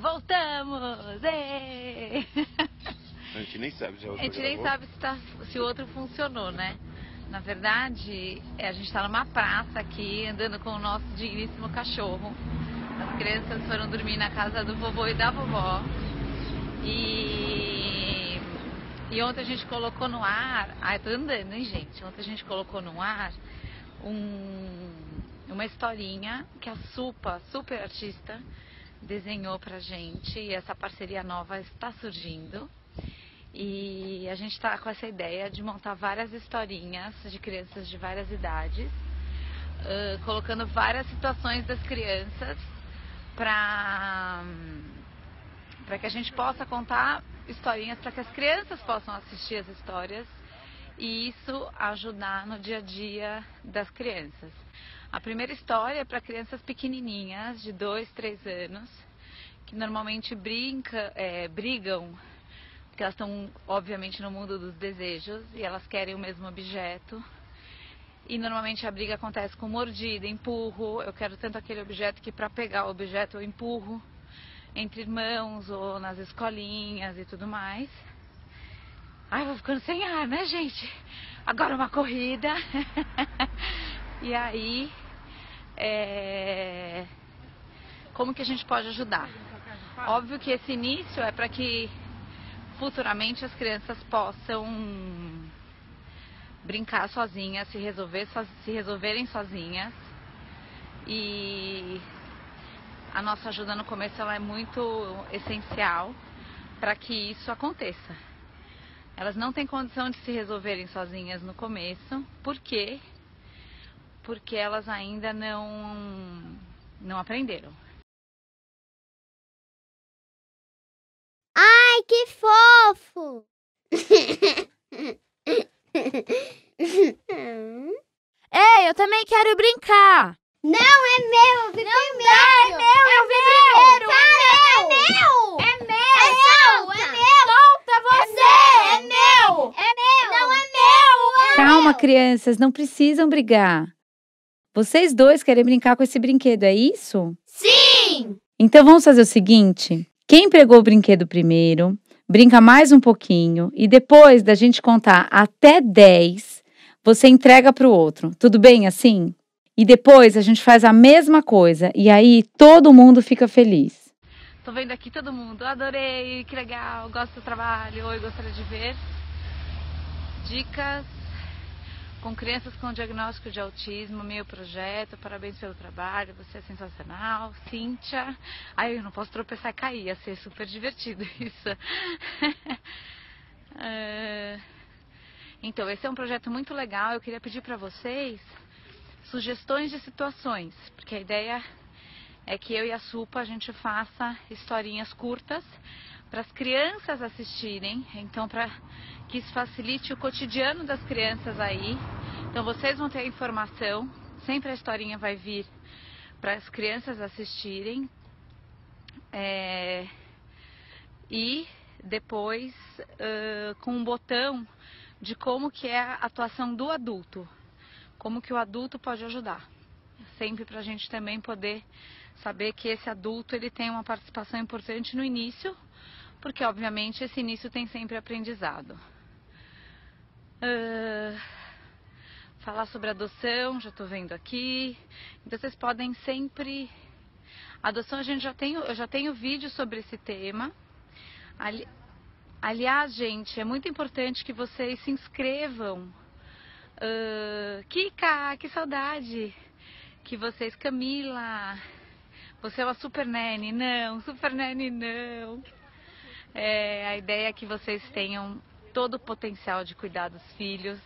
Voltamos! Ei! A gente nem sabe se se o outro funcionou, né? Na verdade, a gente está numa praça aqui, andando com o nosso digníssimo cachorro. As crianças foram dormir na casa do vovô e da vovó. E ontem a gente colocou no ar... Ah, eu tô andando, hein, gente? Ontem a gente colocou no ar uma historinha que a Suppa, super artista, desenhou pra gente. E essa parceria nova está surgindo. E a gente está com essa ideia de montar várias historinhas de crianças de várias idades, colocando várias situações das crianças para que a gente possa contar historinhas, para que as crianças possam assistir as histórias e isso ajudar no dia a dia das crianças. A primeira história é para crianças pequenininhas, de 2, 3 anos, que normalmente brigam, porque elas estão, obviamente, no mundo dos desejos e elas querem o mesmo objeto. E normalmente a briga acontece com mordida, empurro, eu quero tanto aquele objeto que para pegar o objeto eu empurro, entre irmãos ou nas escolinhas e tudo mais. Ai, vou ficando sem ar, né, gente? Agora uma corrida. E aí, como que a gente pode ajudar? Óbvio que esse início é para que futuramente as crianças possam brincar sozinhas, se resolverem sozinhas. E a nossa ajuda no começo ela é muito essencial para que isso aconteça. Elas não têm condição de se resolverem sozinhas no começo. Por quê? Porque elas ainda não aprenderam. Ai, que fofo! Ei, eu também quero brincar! Não, é meu! Eu vim primeiro! É meu! Eu vim primeiro! É meu! É meu! É meu! É meu! Solta você! É meu! É meu! Não, é meu! Calma, crianças, não precisam brigar. Vocês dois querem brincar com esse brinquedo, é isso? Sim! Então vamos fazer o seguinte... Quem pegou o brinquedo primeiro, brinca mais um pouquinho e depois da gente contar até 10, você entrega para o outro. Tudo bem assim? E depois a gente faz a mesma coisa e aí todo mundo fica feliz. Tô vendo aqui todo mundo. Adorei, que legal, gosto do trabalho. Oi, gostaria de ver dicas com crianças com diagnóstico de autismo, meu projeto, parabéns pelo trabalho, você é sensacional, Cíntia. Ai, eu não posso tropeçar e cair, ia ser super divertido isso. Então, esse é um projeto muito legal, eu queria pedir para vocês sugestões de situações, porque a ideia é que eu e a Suppa a gente faça historinhas curtas para as crianças assistirem, então para que isso facilite o cotidiano das crianças aí. Então vocês vão ter a informação, sempre a historinha vai vir para as crianças assistirem. E depois com um botão de como que é a atuação do adulto, como que o adulto pode ajudar. Sempre para a gente também poder saber que esse adulto ele tem uma participação importante no início, porque, obviamente, esse início tem sempre aprendizado. Falar sobre adoção, já estou vendo aqui. Então, vocês podem sempre... Adoção, eu já tenho vídeo sobre esse tema. Aliás, gente, é muito importante que vocês se inscrevam. Kika, que saudade! Que vocês, Camila... Você é uma super nene? Não, super nene não. A ideia é que vocês tenham todo o potencial de cuidar dos filhos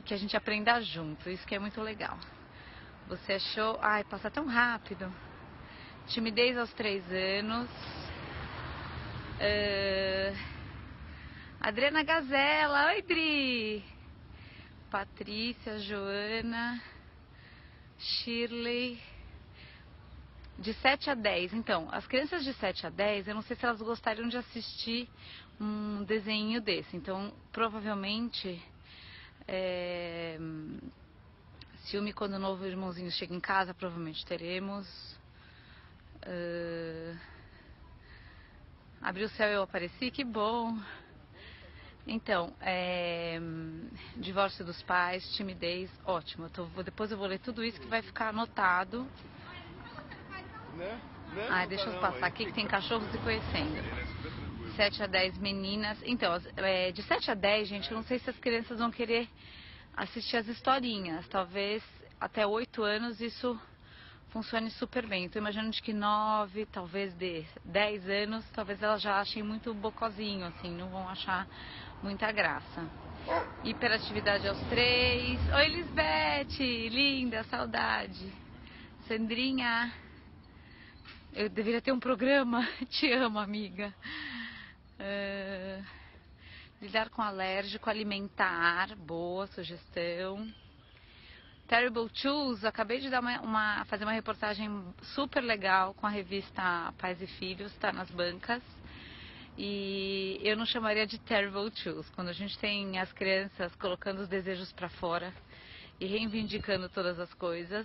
e que a gente aprenda junto, isso que é muito legal. Você achou... Ai, passa tão rápido. Timidez aos 3 anos. Adriana Gazela, oi Dri. Patrícia, Joana, Shirley... De 7 a 10, então, as crianças de 7 a 10, eu não sei se elas gostariam de assistir um desenho desse. Então, provavelmente, ciúme quando o novo irmãozinho chega em casa, provavelmente teremos. Abriu o céu e eu apareci, que bom! Então, divórcio dos pais, timidez, ótimo. Depois eu vou ler tudo isso que vai ficar anotado. Deixa eu passar aqui que tem cachorros se conhecendo. 7 a 10 meninas. Então, de 7 a 10, gente, eu não sei se as crianças vão querer assistir as historinhas. Talvez até 8 anos isso funcione super bem. Então, imagino de que 9, talvez de 10 anos, talvez elas já achem muito bocozinho, assim, não vão achar muita graça. Hiperatividade aos 3. Oi, Lisbete! Linda, saudade. Sandrinha, eu deveria ter um programa. Te amo, amiga. Lidar com alérgico, alimentar, boa sugestão. Terrible Choose, acabei de dar fazer uma reportagem super legal com a revista Pais e Filhos, está nas bancas. E eu não chamaria de Terrible Choose, quando a gente tem as crianças colocando os desejos para fora e reivindicando todas as coisas,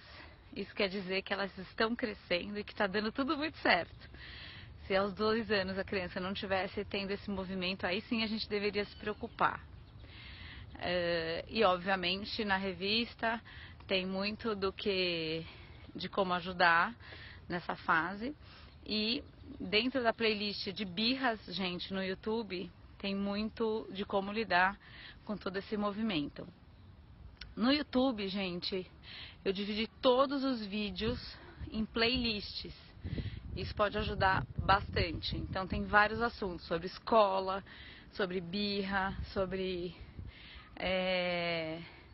isso quer dizer que elas estão crescendo e que está dando tudo muito certo. Se aos 2 anos a criança não tivesse tendo esse movimento, aí sim a gente deveria se preocupar. E obviamente na revista tem muito de como ajudar nessa fase. E dentro da playlist de birras, gente, no YouTube, tem muito de como lidar com todo esse movimento. No YouTube, gente, eu dividi todos os vídeos em playlists. Isso pode ajudar bastante. Então tem vários assuntos sobre escola, sobre birra, sobre...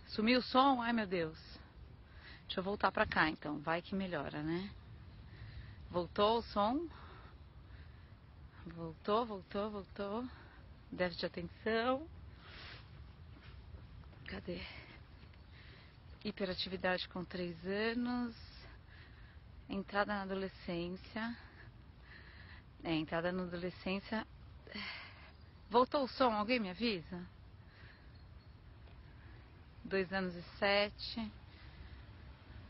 Sumiu o som? Ai, meu Deus. Deixa eu voltar pra cá, então. Vai que melhora, né? Voltou o som? Voltou. Déficit de atenção. Cadê? Hiperatividade com 3 anos. Entrada na adolescência. Entrada na adolescência. Voltou o som? Alguém me avisa? 2 anos e 7.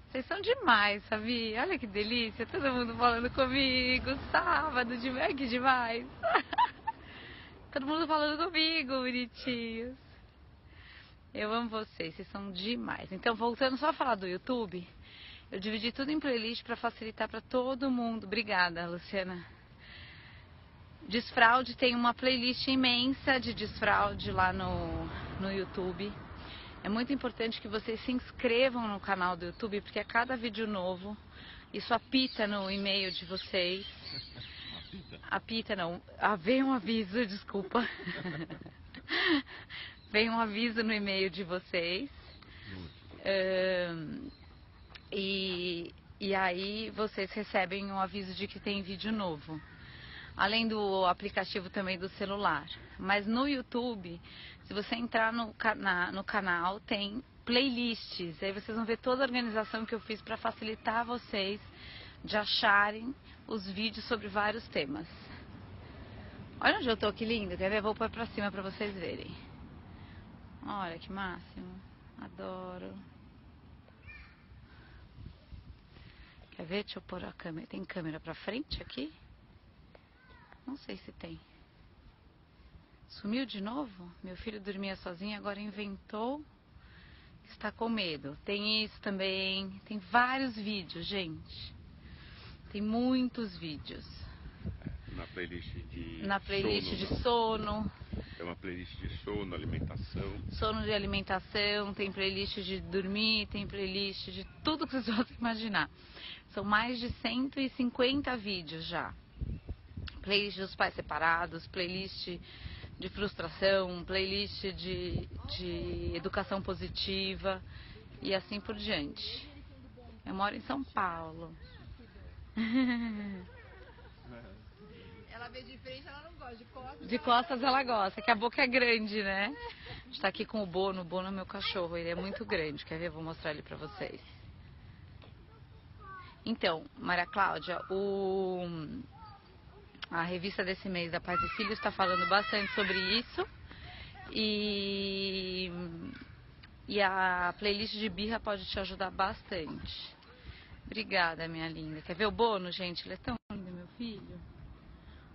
Vocês são demais, sabia? Olha que delícia, todo mundo falando comigo. Sábado, que demais. Todo mundo falando comigo, bonitinhos. Eu amo vocês, vocês são demais. Então, voltando só a falar do YouTube, eu dividi tudo em playlist para facilitar para todo mundo. Obrigada, Luciana. Desfraude, tem uma playlist imensa de desfraude lá no YouTube. É muito importante que vocês se inscrevam no canal do YouTube, porque a cada vídeo novo, isso apita no e-mail de vocês. Apita não, vem um aviso, desculpa. Vem um aviso no e-mail de vocês. E aí vocês recebem um aviso de que tem vídeo novo. Além do aplicativo também do celular. Mas no YouTube, se você entrar no canal, tem playlists. Aí vocês vão ver toda a organização que eu fiz para facilitar vocês de acharem os vídeos sobre vários temas. Olha onde eu tô, que lindo. Quer ver? Vou pôr pra cima para vocês verem. Olha que máximo. Adoro. Quer ver? Deixa eu pôr a câmera. Tem câmera pra frente aqui? Não sei se tem. Sumiu de novo? Meu filho dormia sozinho, agora inventou. Está com medo. Tem isso também. Tem vários vídeos, gente. Tem muitos vídeos. Na playlist de sono. É uma playlist de sono, alimentação. Sono de alimentação, tem playlist de dormir, tem playlist de tudo que vocês possam imaginar. São mais de 150 vídeos já. Playlist dos pais separados, playlist de frustração, playlist de educação positiva e assim por diante. Eu moro em São Paulo. Ela vê de frente, ela não gosta. De costas ela gosta, que a boca é grande, né? A gente tá aqui com o Bono. O Bono é meu cachorro, ele é muito grande. Quer ver? Vou mostrar ele pra vocês. Então, Maria Cláudia, a revista desse mês da Pais e Filhos está falando bastante sobre isso. E a playlist de birra pode te ajudar bastante. Obrigada, minha linda. Quer ver o Bono, gente? Ele é tão lindo, meu filho.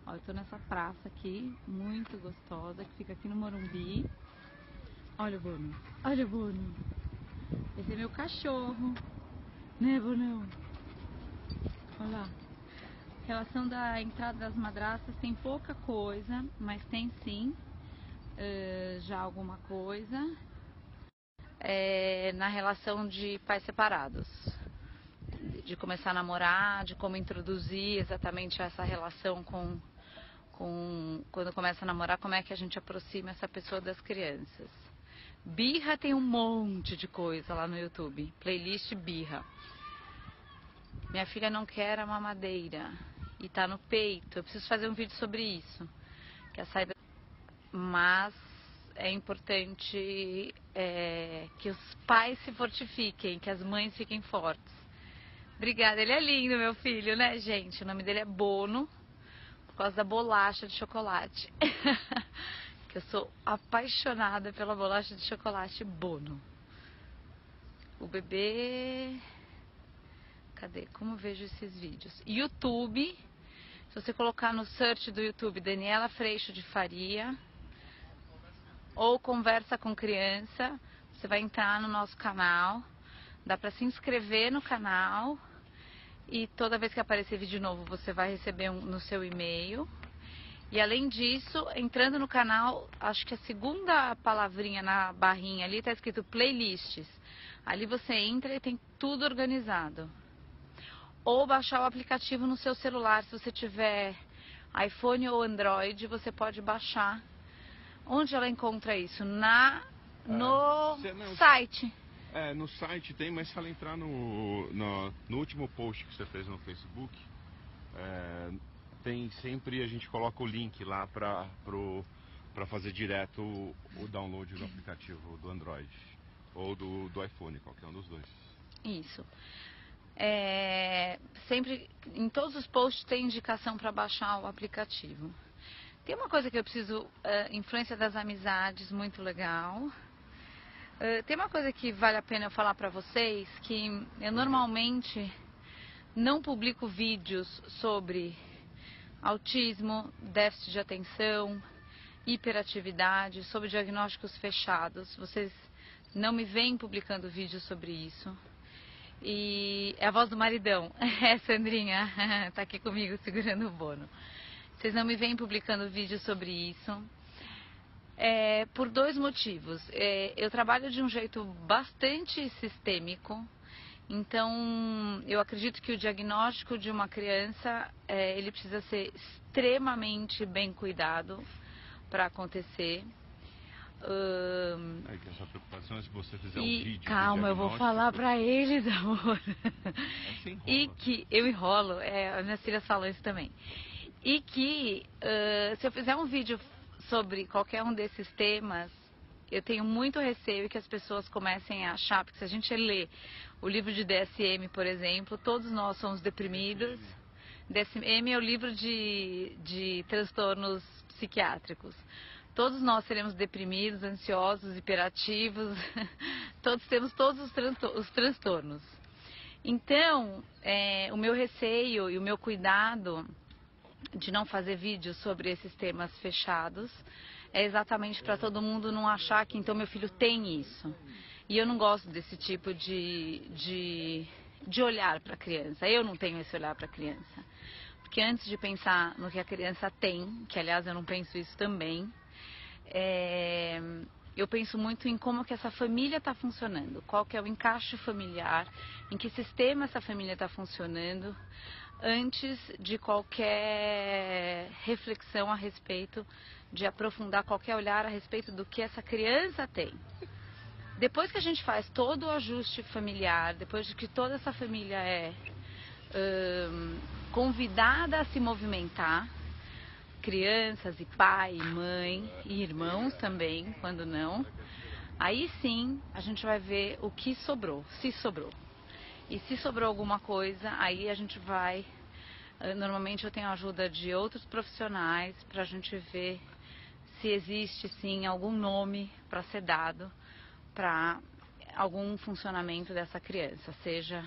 Ó, eu tô nessa praça aqui, muito gostosa, que fica aqui no Morumbi. Olha o Bruno, olha o Bruno. Esse é meu cachorro, né, Brunão? Olha lá. Em relação da entrada das madrastas, tem pouca coisa, mas tem sim já alguma coisa. É, na relação de pais separados, de começar a namorar, de como introduzir exatamente essa relação com quando começa a namorar, como é que a gente aproxima essa pessoa das crianças. Birra tem um monte de coisa lá no YouTube, playlist birra. Minha filha não quer a mamadeira e tá no peito, eu preciso fazer um vídeo sobre isso, que a saiba. Mas é importante que os pais se fortifiquem, que as mães fiquem fortes. Obrigada, ele é lindo, meu filho, né, gente? O nome dele é Bono, por causa da bolacha de chocolate. Que eu sou apaixonada pela bolacha de chocolate Bono. O bebê... Cadê? Como eu vejo esses vídeos? YouTube, se você colocar no search do YouTube, Daniella F de Faria... ou Conversa com Criança, você vai entrar no nosso canal, dá para se inscrever no canal e toda vez que aparecer vídeo novo você vai receber no seu e-mail. E além disso, entrando no canal, acho que a segunda palavrinha na barrinha ali está escrito playlists, ali você entra e tem tudo organizado. Ou baixar o aplicativo no seu celular, se você tiver iPhone ou Android, você pode baixar. Onde ela encontra isso? No site. É, no site tem, mas se ela entrar no último post que você fez no Facebook, tem sempre, a gente coloca o link lá para fazer direto o download do aplicativo do Android ou do iPhone, qualquer um dos dois. Isso. É, sempre, em todos os posts tem indicação para baixar o aplicativo. Tem uma coisa que eu preciso, influência das amizades, muito legal. Tem uma coisa que vale a pena eu falar pra vocês, que eu normalmente não publico vídeos sobre autismo, déficit de atenção, hiperatividade, sobre diagnósticos fechados. Vocês não me veem publicando vídeos sobre isso. E é a voz do maridão. É, Sandrinha, tá aqui comigo segurando o Bono. Vocês não me vêm publicando vídeo sobre isso, por dois motivos. Eu trabalho de um jeito bastante sistêmico, então eu acredito que o diagnóstico de uma criança, ele precisa ser extremamente bem cuidado para acontecer. Que essa preocupação é se você fizer um vídeo. Calma, eu vou falar pra eles, amor. E que eu enrolo, as minhas filhas falam isso também. E que, se eu fizer um vídeo sobre qualquer um desses temas, eu tenho muito receio que as pessoas comecem a achar, porque se a gente lê o livro de DSM, por exemplo, todos nós somos deprimidos. DSM é o livro de transtornos psiquiátricos. Todos nós seremos deprimidos, ansiosos, hiperativos, todos temos todos os transtornos. Então, o meu receio e o meu cuidado de não fazer vídeos sobre esses temas fechados é exatamente para todo mundo não achar que então meu filho tem isso. E eu não gosto desse tipo de olhar para a criança. Eu não tenho esse olhar para a criança, porque antes de pensar no que a criança tem, que aliás eu não penso isso também, eu penso muito em como que essa família está funcionando, qual que é o encaixe familiar, em que sistema essa família está funcionando, antes de qualquer reflexão a respeito, de aprofundar qualquer olhar a respeito do que essa criança tem. Depois que a gente faz todo o ajuste familiar, depois de que toda essa família é convidada a se movimentar, crianças e pai, e mãe, e irmãos também, quando não, aí sim a gente vai ver o que sobrou, se sobrou. E se sobrou alguma coisa, aí a gente vai... Normalmente eu tenho a ajuda de outros profissionais para a gente ver se existe, sim, algum nome para ser dado para algum funcionamento dessa criança. Seja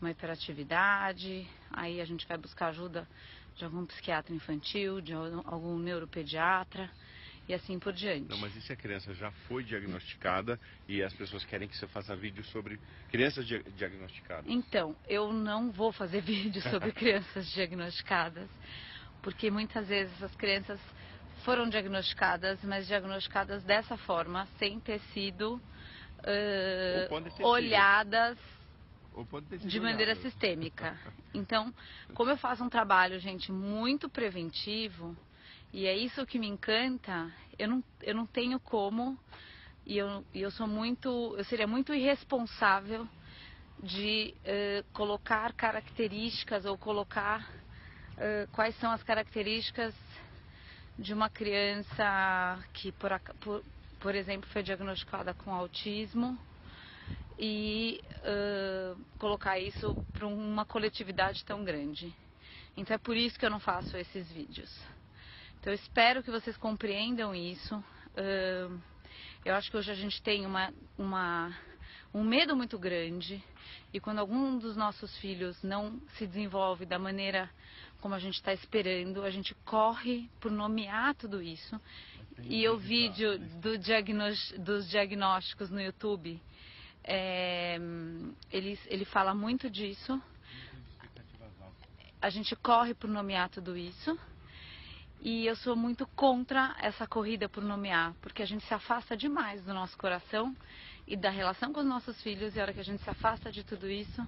uma hiperatividade, aí a gente vai buscar ajuda de algum psiquiatra infantil, de algum neuropediatra e assim por diante. Não, mas e se a criança já foi diagnosticada e as pessoas querem que você faça vídeo sobre crianças diagnosticadas? Então, eu não vou fazer vídeo sobre crianças diagnosticadas, porque muitas vezes essas crianças foram diagnosticadas, mas diagnosticadas dessa forma, sem ter sido olhadas de maneira sistêmica. Então, como eu faço um trabalho, gente, muito preventivo, e é isso que me encanta, eu não tenho como, eu seria muito irresponsável de colocar características ou colocar quais são as características de uma criança que, por exemplo, foi diagnosticada com autismo, e colocar isso para uma coletividade tão grande. Então é por isso que eu não faço esses vídeos. Então eu espero que vocês compreendam isso. Eu acho que hoje a gente tem um medo muito grande, e quando algum dos nossos filhos não se desenvolve da maneira como a gente está esperando, a gente corre por nomear tudo isso. E o vídeo dos diagnósticos no YouTube, ele fala muito disso. A gente corre por nomear tudo isso, e eu sou muito contra essa corrida por nomear, porque a gente se afasta demais do nosso coração e da relação com os nossos filhos, e a hora que a gente se afasta de tudo isso,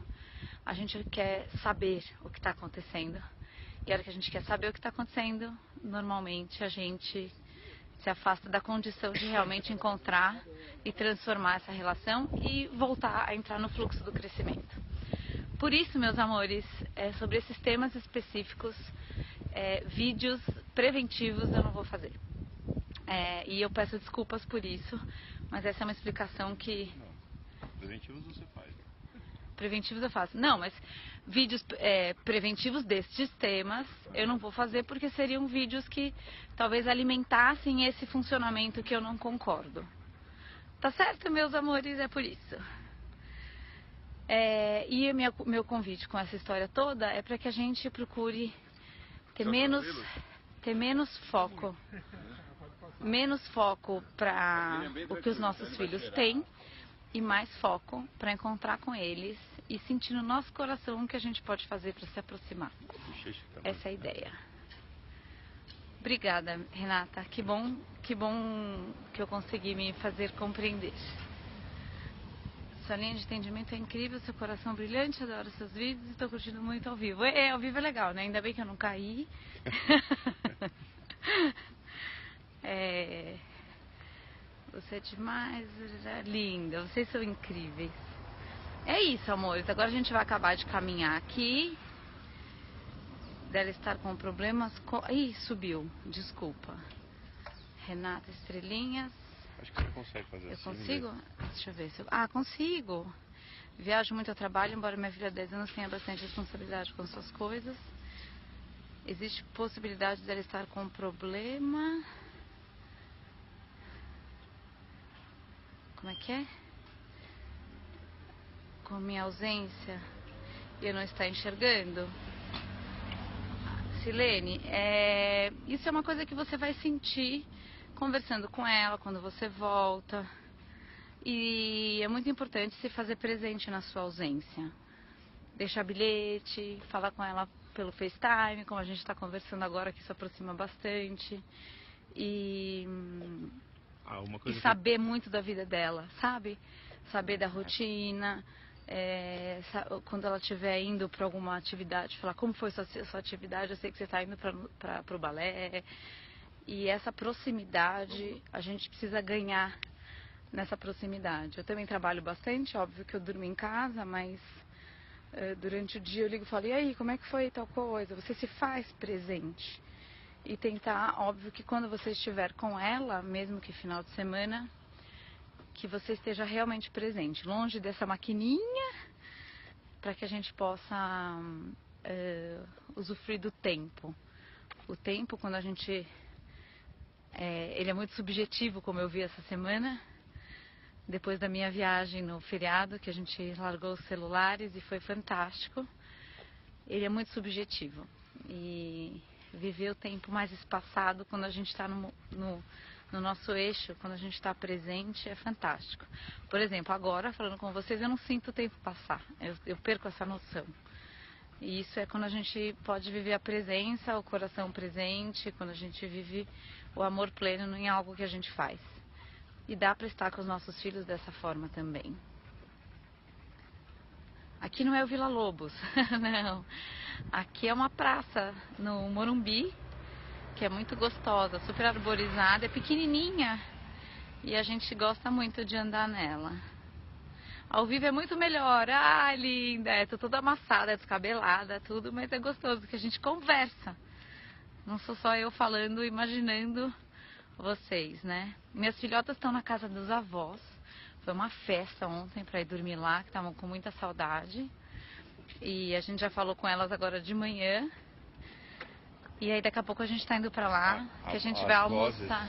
a gente quer saber o que está acontecendo, e a hora que a gente quer saber o que está acontecendo, normalmente a gente se afasta da condição de realmente encontrar e transformar essa relação e voltar a entrar no fluxo do crescimento. Por isso, meus amores, sobre esses temas específicos, vídeos preventivos eu não vou fazer. E eu peço desculpas por isso, mas essa é uma explicação que... Não, preventivos você faz. Preventivos eu faço. Não, mas vídeos preventivos destes temas eu não vou fazer, porque seriam vídeos que talvez alimentassem esse funcionamento que eu não concordo. Tá certo, meus amores? É por isso. E meu convite com essa história toda é para que a gente procure ter menos foco. Menos foco para o que os nossos filhos têm, e mais foco para encontrar com eles e sentir no nosso coração o que a gente pode fazer para se aproximar. Essa é a ideia. Obrigada, Renata. Que bom que eu consegui me fazer compreender. Sua linha de atendimento é incrível, seu coração brilhante, adoro seus vídeos e estou curtindo muito ao vivo. Ao vivo é legal, né? Ainda bem que eu não caí. Você é demais, linda, vocês são incríveis. É isso, amores, agora a gente vai acabar de caminhar aqui. Dela estar com problemas... Ih, subiu, desculpa. Renata, estrelinhas. Acho que você consegue fazer assim. Eu consigo? Deixa eu ver se eu... Ah, consigo. Viajo muito ao trabalho, embora minha filha há 10 anos tenha bastante responsabilidade com suas coisas. Existe possibilidade dela estar com problema... Como é que é? Com minha ausência, eu não estou enxergando. Silene, isso é uma coisa que você vai sentir conversando com ela quando você volta. E é muito importante se fazer presente na sua ausência. Deixar bilhete, falar com ela pelo FaceTime, como a gente está conversando agora, que se aproxima bastante. E saber muito da vida dela, sabe? Saber da rotina, quando ela estiver indo para alguma atividade, falar como foi sua atividade, eu sei que você está indo para o balé. E essa proximidade, a gente precisa ganhar nessa proximidade. Eu também trabalho bastante, óbvio que eu durmo em casa, mas durante o dia eu ligo e falo, e aí, como é que foi tal coisa? Você se faz presente. E tentar, óbvio, que quando você estiver com ela, mesmo que final de semana, que você esteja realmente presente, longe dessa maquininha, para que a gente possa usufruir do tempo. O tempo, quando a gente... ele é muito subjetivo, como eu vi essa semana, depois da minha viagem no feriado, que a gente largou os celulares e foi fantástico. Ele é muito subjetivo. e viver o tempo mais espaçado quando a gente está no nosso eixo, quando a gente está presente, é fantástico. Por exemplo, agora, falando com vocês, eu não sinto o tempo passar, eu perco essa noção. E isso é quando a gente pode viver a presença, o coração presente, quando a gente vive o amor pleno em algo que a gente faz. E dá para estar com os nossos filhos dessa forma também. Aqui não é o Vila Lobos, não. Aqui é uma praça no Morumbi, que é muito gostosa, super arborizada, é pequenininha. E a gente gosta muito de andar nela. Ao vivo é muito melhor. Ah, linda! Tô toda amassada, descabelada, tudo, mas é gostoso que a gente conversa. Não sou só eu falando, imaginando vocês, né? Minhas filhotas estão na casa dos avós. Foi uma festa ontem para ir dormir lá, que estavam com muita saudade. E a gente já falou com elas agora de manhã. E aí daqui a pouco a gente está indo para lá, que a gente vai almoçar.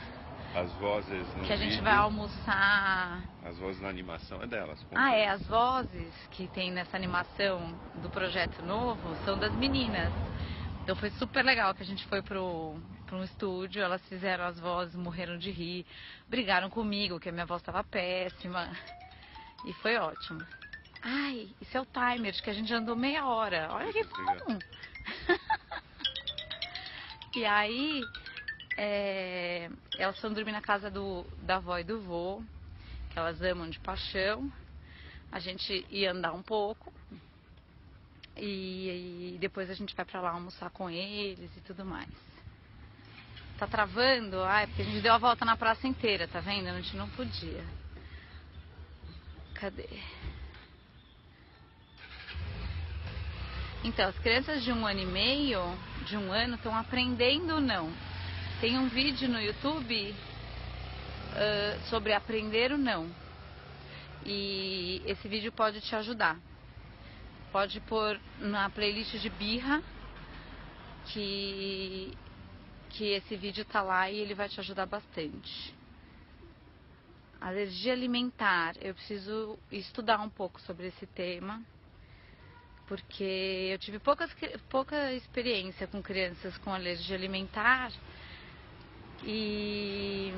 As vozes no que a gente vídeo, vai almoçar. As vozes na animação é delas. Ah, é. As vozes que tem nessa animação do projeto novo são das meninas. Então foi super legal que a gente foi para um estúdio, elas fizeram as vozes, morreram de rir, brigaram comigo, que a minha voz estava péssima. E foi ótimo. Ai, isso é o timer, acho que a gente andou meia hora. Olha que bom! E aí, elas foram dormir na casa da avó e do vô, que elas amam de paixão. A gente ia andar um pouco. E depois a gente vai pra lá almoçar com eles e tudo mais. Tá travando? Ah, é porque a gente deu a volta na praça inteira, tá vendo? A gente não podia. Cadê? Então, as crianças de 1 ano e meio, de 1 ano, estão aprendendo ou não? Tem um vídeo no YouTube sobre aprender ou não. E esse vídeo pode te ajudar. Pode pôr na playlist de birra, que esse vídeo tá lá e ele vai te ajudar bastante. Alergia alimentar. Eu preciso estudar um pouco sobre esse tema, porque eu tive pouca experiência com crianças com alergia alimentar e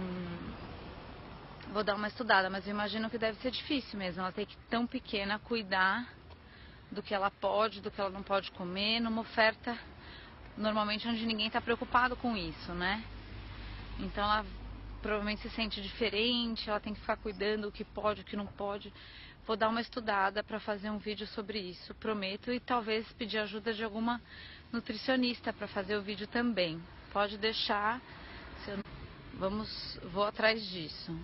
vou dar uma estudada, mas eu imagino que deve ser difícil mesmo. Ela tem que, tão pequena, cuidar do que ela pode, do que ela não pode comer, numa oferta normalmente onde ninguém está preocupado com isso, né? Então ela provavelmente se sente diferente, ela tem que ficar cuidando o que pode, o que não pode. Vou dar uma estudada para fazer um vídeo sobre isso, prometo, e talvez pedir ajuda de alguma nutricionista para fazer o vídeo também. Pode deixar, vou atrás disso.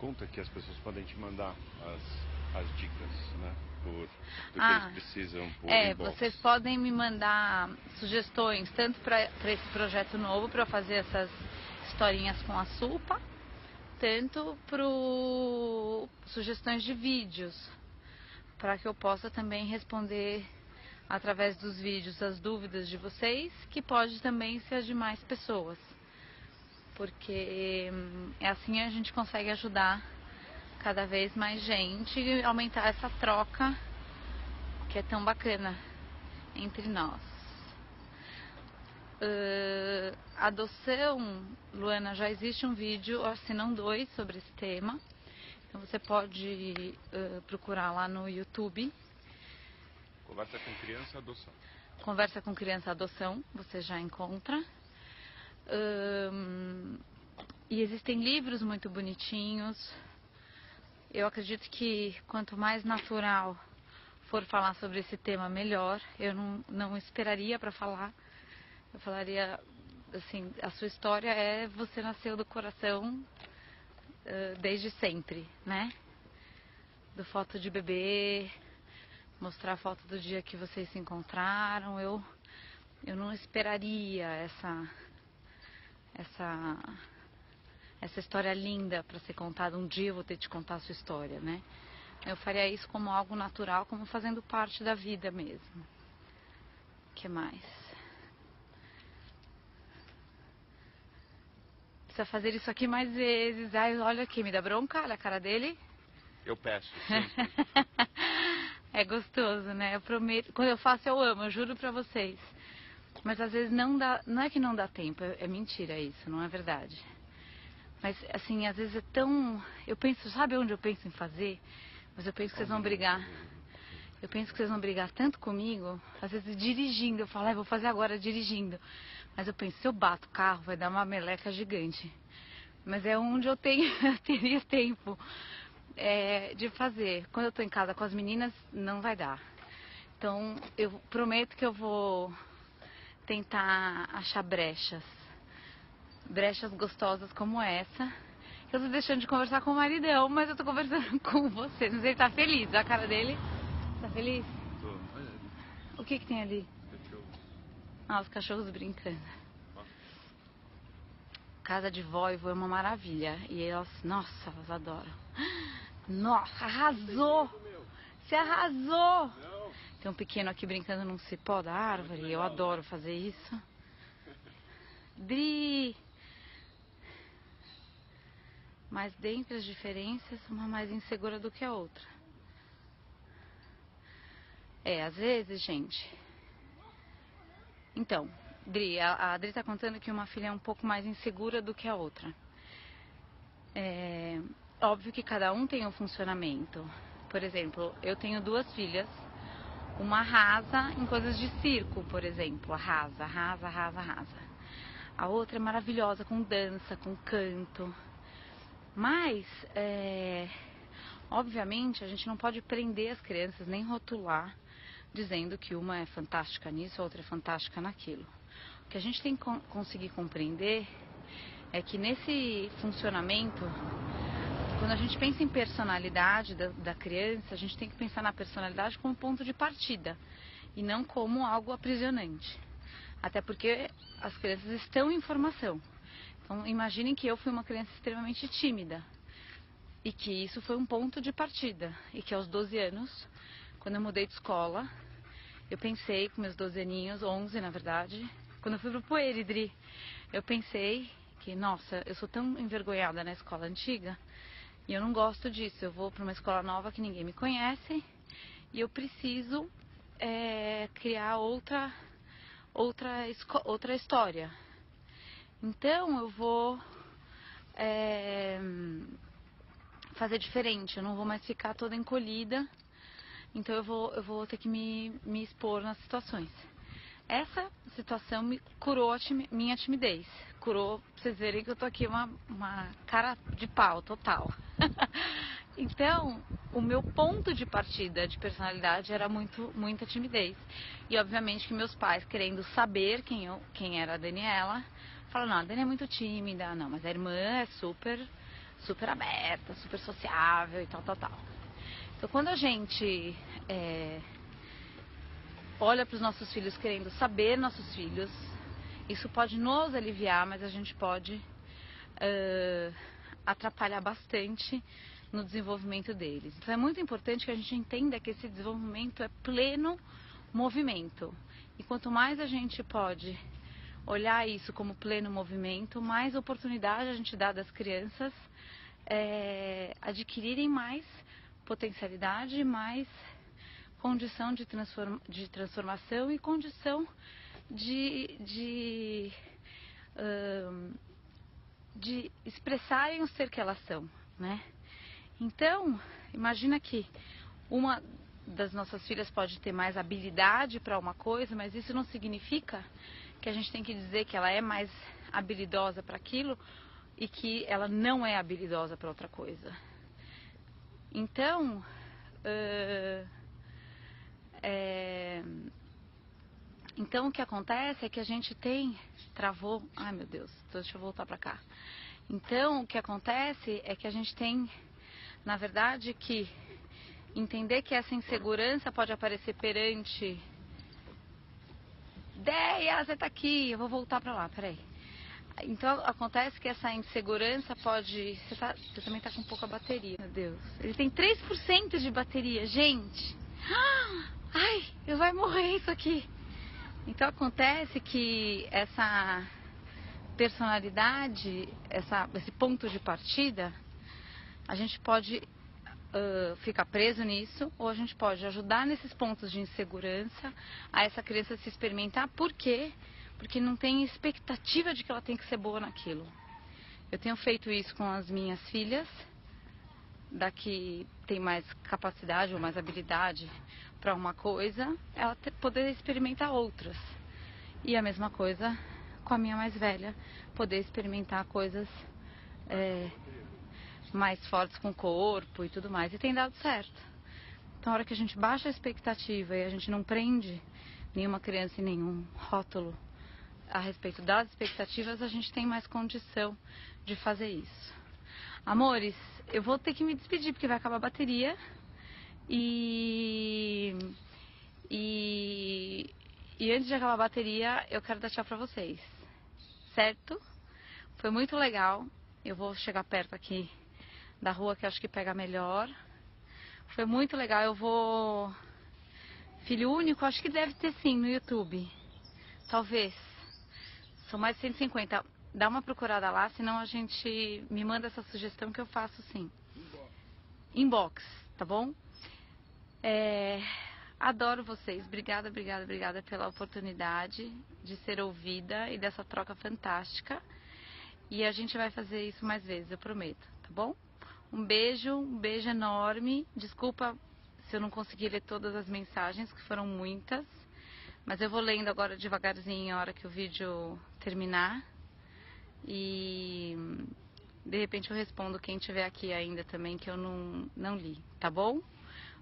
Conta que as pessoas podem te mandar as dicas, né? Do que eles precisam por inbox. Vocês podem me mandar sugestões, tanto para esse projeto novo, para eu fazer essas historinhas com a Suppa, tanto para sugestões de vídeos, para que eu possa também responder através dos vídeos as dúvidas de vocês, que pode também ser de mais pessoas, porque é assim a gente consegue ajudar cada vez mais gente e aumentar essa troca que é tão bacana entre nós. Adoção, Luana, já existe um vídeo, se não 2, sobre esse tema. Então você pode procurar lá no YouTube. Conversa com Criança, Adoção. Conversa com Criança, Adoção, você já encontra. E existem livros muito bonitinhos. Eu acredito que quanto mais natural for falar sobre esse tema, melhor. Eu não esperaria para falar. Eu falaria assim, a sua história é você nasceu do coração desde sempre, né? Do foto de bebê, mostrar a foto do dia que vocês se encontraram. Eu não esperaria essa história linda para ser contada. Um dia eu vou ter que te contar a sua história, né? Eu faria isso como algo natural, como fazendo parte da vida mesmo. O que mais? Precisa fazer isso aqui mais vezes. Ai, olha aqui, me dá bronca, olha a cara dele. Eu peço. É gostoso, né? Eu prometo. Quando eu faço, eu amo, eu juro pra vocês. Mas às vezes não dá, não é que não dá tempo, é mentira isso, não é verdade. Mas assim, às vezes é tão... Eu penso, sabe onde eu penso em fazer? Mas eu penso que vocês vão brigar. Eu penso que vocês vão brigar tanto comigo, às vezes dirigindo, eu falo, ah, vou fazer agora dirigindo. Mas eu penso, se eu bato o carro, vai dar uma meleca gigante. Mas é onde eu teria tempo de fazer. Quando eu estou em casa com as meninas, não vai dar. Então, eu prometo que eu vou tentar achar brechas. Brechas gostosas como essa. Eu tô deixando de conversar com o maridão, mas eu tô conversando com você. Mas ele tá feliz, a cara dele. Tá feliz? Tô, olha ali. O que que tem ali? Cachorros. Ah, os cachorros brincando. Casa de vó e vô é uma maravilha. E elas, nossa, elas adoram. Nossa, arrasou! Você arrasou! Não. Tem um pequeno aqui brincando num cipó da árvore. Eu adoro fazer isso. Dri! Mas dentre as diferenças, uma mais insegura do que a outra. É, às vezes, gente... Então, Dri, a Dri tá contando que uma filha é um pouco mais insegura do que a outra. É óbvio que cada um tem um funcionamento. Por exemplo, eu tenho duas filhas. Uma arrasa em coisas de circo, por exemplo. Arrasa, arrasa, arrasa, arrasa. A outra é maravilhosa com dança, com canto. Mas, obviamente, a gente não pode prender as crianças, nem rotular, dizendo que uma é fantástica nisso, a outra é fantástica naquilo. O que a gente tem que conseguir compreender é que nesse funcionamento, quando a gente pensa em personalidade da criança, a gente tem que pensar na personalidade como ponto de partida e não como algo aprisionante. Até porque as crianças estão em formação. Então, imaginem que eu fui uma criança extremamente tímida e que isso foi um ponto de partida. E que aos 12 anos, quando eu mudei de escola, eu pensei, com meus 12 aninhos, 11 na verdade, quando eu fui pro Poeridri, eu pensei que, nossa, eu sou tão envergonhada na escola antiga e eu não gosto disso. Eu vou para uma escola nova que ninguém me conhece e eu preciso criar outra história. Então eu vou fazer diferente, eu não vou mais ficar toda encolhida, então eu vou ter que me expor nas situações. Essa situação me curou minha timidez, curou, pra vocês verem que eu tô aqui uma cara de pau total. Então, o meu ponto de partida de personalidade era muita timidez. E obviamente que meus pais, querendo saber quem era a Daniella, falaram, não, a Daniella é muito tímida, não, mas a irmã é super, super aberta, super sociável e tal, tal, tal. Então, quando a gente olha para os nossos filhos querendo saber nossos filhos, isso pode nos aliviar, mas a gente pode atrapalhar bastante no desenvolvimento deles. Então é muito importante que a gente entenda que esse desenvolvimento é pleno movimento. E quanto mais a gente pode olhar isso como pleno movimento, mais oportunidade a gente dá das crianças adquirirem mais potencialidade, mais condição de transformação e condição de expressarem o ser que elas são, né? Então, imagina que uma das nossas filhas pode ter mais habilidade para uma coisa, mas isso não significa que a gente tem que dizer que ela é mais habilidosa para aquilo e que ela não é habilidosa para outra coisa. Então, então o que acontece é que a gente tem... Travou... Ai, meu Deus, deixa eu voltar para cá. Então, o que acontece é que a gente tem... Na verdade, que entender que essa insegurança pode aparecer perante... Deia, você tá aqui, eu vou voltar pra lá, peraí. Então, acontece que essa insegurança pode... Você também tá com um pouco a bateria, meu Deus. Ele tem 3% de bateria, gente. Ai, eu vai morrer isso aqui. Então, acontece que essa personalidade, esse ponto de partida... A gente pode ficar preso nisso, ou a gente pode ajudar nesses pontos de insegurança a essa criança se experimentar. Por quê? Porque não tem expectativa de que ela tem que ser boa naquilo. Eu tenho feito isso com as minhas filhas, da que tem mais capacidade ou mais habilidade para uma coisa, ela poder experimentar outras. E a mesma coisa com a minha mais velha, poder experimentar coisas mais fortes com o corpo e tudo mais, e tem dado certo. Então, a hora que a gente baixa a expectativa e a gente não prende nenhuma criança em nenhum rótulo a respeito das expectativas, a gente tem mais condição de fazer isso. Amores, eu vou ter que me despedir porque vai acabar a bateria e antes de acabar a bateria eu quero dar tchau pra vocês, certo? Foi muito legal, eu vou chegar perto aqui da rua que eu acho que pega melhor. Foi muito legal, eu vou... Filho único, acho que deve ter sim no YouTube. Talvez. São mais de 150. Dá uma procurada lá, senão a gente me manda essa sugestão que eu faço sim. Inbox, tá bom? Adoro vocês. Obrigada, obrigada, obrigada pela oportunidade de ser ouvida e dessa troca fantástica. E a gente vai fazer isso mais vezes, eu prometo, tá bom? Um beijo enorme. Desculpa se eu não consegui ler todas as mensagens, que foram muitas. Mas eu vou lendo agora devagarzinho, a hora que o vídeo terminar. E de repente eu respondo quem tiver aqui ainda também, que eu não li, tá bom?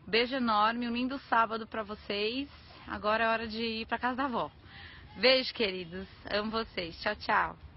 Beijo enorme, um lindo sábado pra vocês. Agora é hora de ir pra casa da avó. Beijo, queridos. Amo vocês. Tchau, tchau.